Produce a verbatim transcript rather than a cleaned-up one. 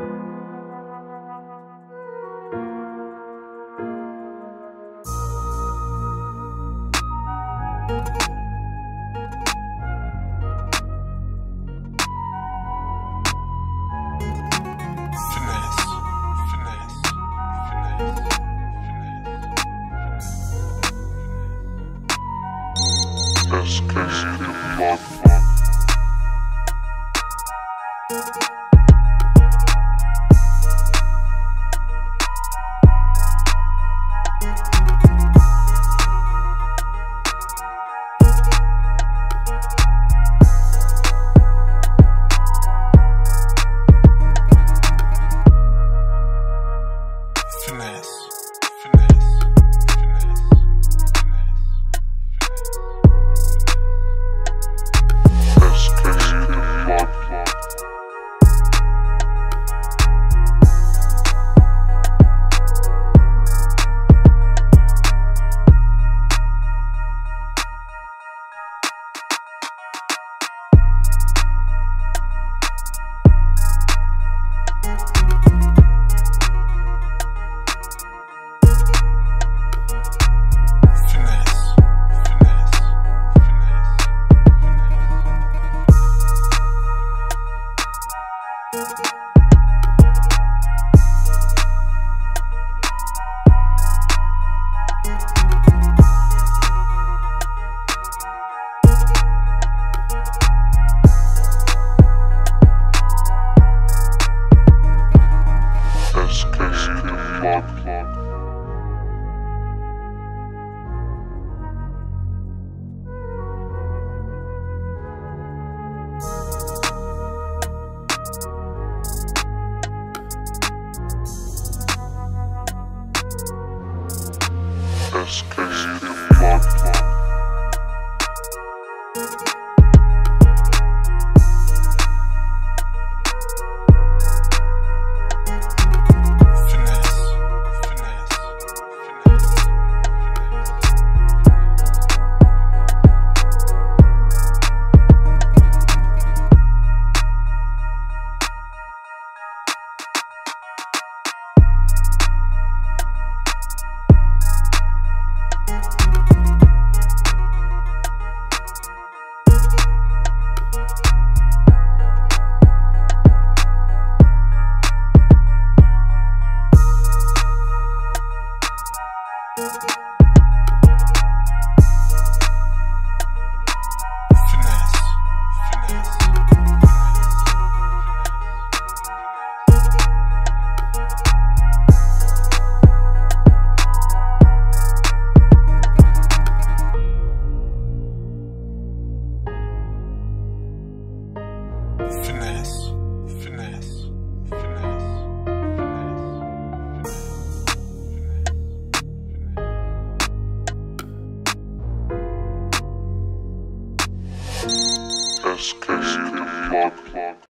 SKTheplug. SKTheplug. Finesse, finesse, finesse, finesse, finesse, finesse, finesse. SKTheplug.